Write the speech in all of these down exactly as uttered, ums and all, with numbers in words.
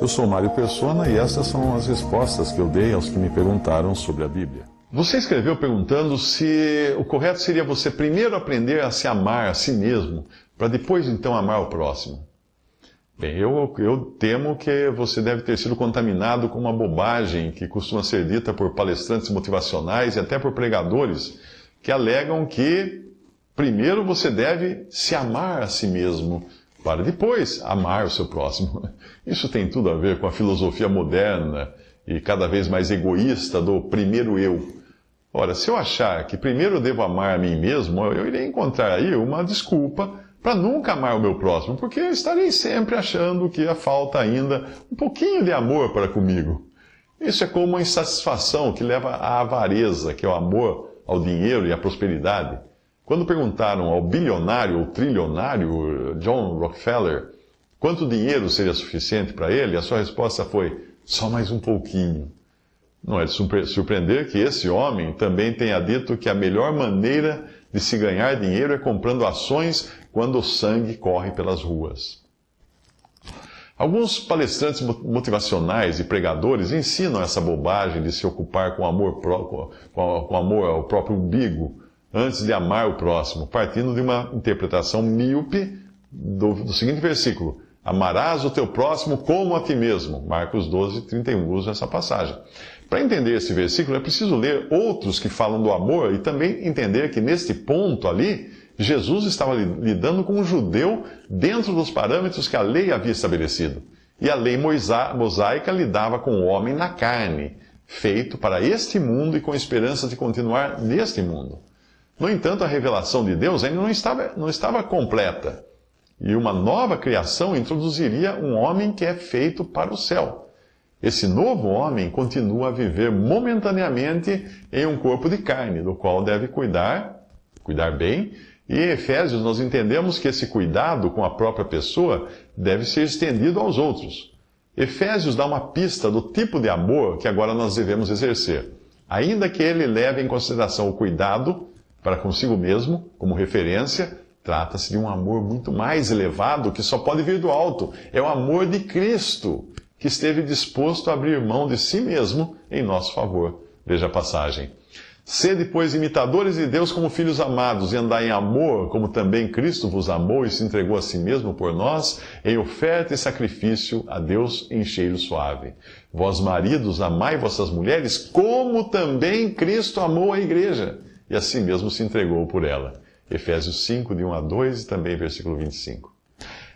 Eu sou Mário Persona e essas são as respostas que eu dei aos que me perguntaram sobre a Bíblia. Você escreveu perguntando se o correto seria você primeiro aprender a se amar a si mesmo, para depois então amar o próximo. Bem, eu, eu temo que você deve ter sido contaminado com uma bobagem que costuma ser dita por palestrantes motivacionais e até por pregadores que alegam que primeiro você deve se amar a si mesmo, para depois amar o seu próximo. Isso tem tudo a ver com a filosofia moderna e cada vez mais egoísta do primeiro eu. Ora, se eu achar que primeiro eu devo amar a mim mesmo, eu irei encontrar aí uma desculpa para nunca amar o meu próximo, porque eu estarei sempre achando que falta ainda um pouquinho de amor para comigo. Isso é como uma insatisfação que leva à avareza, que é o amor ao dinheiro e à prosperidade. Quando perguntaram ao bilionário ou trilionário John Rockefeller quanto dinheiro seria suficiente para ele, a sua resposta foi: só mais um pouquinho. Não é de surpreender que esse homem também tenha dito que a melhor maneira de se ganhar dinheiro é comprando ações quando o sangue corre pelas ruas. Alguns palestrantes motivacionais e pregadores ensinam essa bobagem de se ocupar com amor, com amor ao próprio umbigo, antes de amar o próximo, partindo de uma interpretação míope do, do seguinte versículo: amarás o teu próximo como a ti mesmo. Marcos doze, trinta e um usa essa passagem. Para entender esse versículo, é preciso ler outros que falam do amor e também entender que neste ponto ali, Jesus estava lidando com um judeu dentro dos parâmetros que a lei havia estabelecido. E a lei mosaica lidava com o homem na carne, feito para este mundo e com esperança de continuar neste mundo. No entanto, a revelação de Deus ainda não estava, não estava completa. E uma nova criação introduziria um homem que é feito para o céu. Esse novo homem continua a viver momentaneamente em um corpo de carne, do qual deve cuidar, cuidar bem. E em Efésios nós entendemos que esse cuidado com a própria pessoa deve ser estendido aos outros. Efésios dá uma pista do tipo de amor que agora nós devemos exercer, ainda que ele leve em consideração o cuidado para consigo mesmo, como referência. Trata-se de um amor muito mais elevado que só pode vir do alto. É o amor de Cristo, que esteve disposto a abrir mão de si mesmo em nosso favor. Veja a passagem. Sede, pois, imitadores de Deus como filhos amados, e andai em amor, como também Cristo vos amou e se entregou a si mesmo por nós, em oferta e sacrifício a Deus em cheiro suave. Vós, maridos, amai vossas mulheres, como também Cristo amou a igreja, e a si mesmo se entregou por ela. Efésios cinco, de um a dois e também versículo vinte e cinco.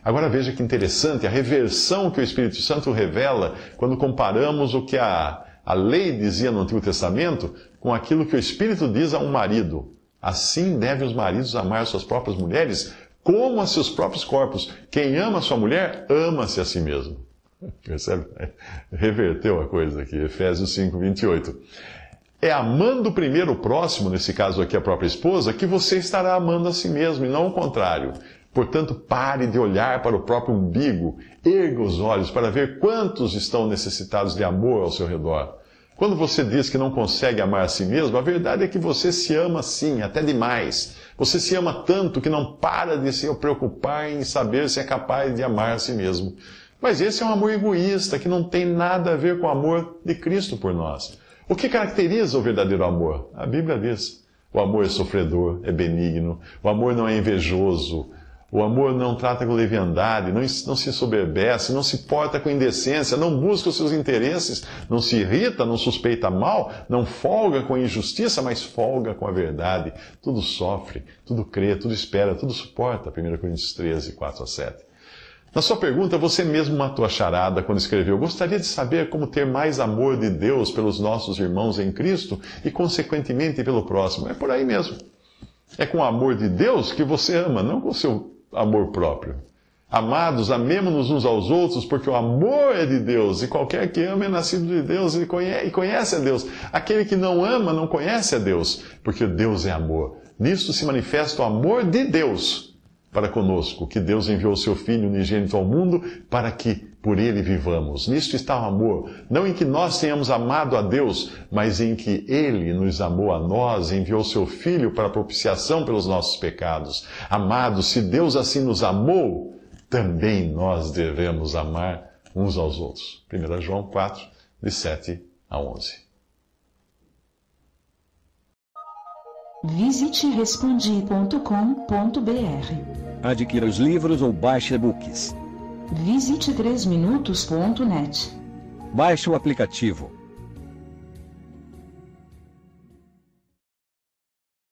Agora veja que interessante a reversão que o Espírito Santo revela quando comparamos o que a, a lei dizia no Antigo Testamento com aquilo que o Espírito diz a um marido. Assim devem os maridos amar suas próprias mulheres como a seus próprios corpos. Quem ama sua mulher, ama-se a si mesmo. Percebe? Reverteu a coisa aqui, Efésios cinco, vinte e oito. É amando primeiro o próximo, nesse caso aqui a própria esposa, que você estará amando a si mesmo e não o contrário. Portanto, pare de olhar para o próprio umbigo, erga os olhos para ver quantos estão necessitados de amor ao seu redor. Quando você diz que não consegue amar a si mesmo, a verdade é que você se ama sim, até demais. Você se ama tanto que não para de se preocupar em saber se é capaz de amar a si mesmo. Mas esse é um amor egoísta que não tem nada a ver com o amor de Cristo por nós. O que caracteriza o verdadeiro amor? A Bíblia diz: o amor é sofredor, é benigno, o amor não é invejoso, o amor não trata com leviandade, não, não se soberbece, não se porta com indecência, não busca os seus interesses, não se irrita, não suspeita mal, não folga com a injustiça, mas folga com a verdade. Tudo sofre, tudo crê, tudo espera, tudo suporta. Primeira Coríntios treze, quatro a sete. Na sua pergunta, você mesmo matou a charada quando escreveu: gostaria de saber como ter mais amor de Deus pelos nossos irmãos em Cristo e, consequentemente, pelo próximo. É por aí mesmo. É com o amor de Deus que você ama, não com o seu amor próprio. Amados, amemo-nos uns aos outros, porque o amor é de Deus, e qualquer que ama é nascido de Deus e conhece a Deus. Aquele que não ama não conhece a Deus, porque Deus é amor. Nisto se manifesta o amor de Deus para conosco, que Deus enviou o seu Filho unigênito ao mundo para que por ele vivamos. Nisto está o amor, não em que nós tenhamos amado a Deus, mas em que ele nos amou a nós e enviou o seu Filho para propiciação pelos nossos pecados. Amados, se Deus assim nos amou, também nós devemos amar uns aos outros. Primeira João quatro, de sete a onze. Visite respondi ponto com ponto br. Adquira os livros ou baixe e-books. Visite três minutos ponto net. Baixe o aplicativo.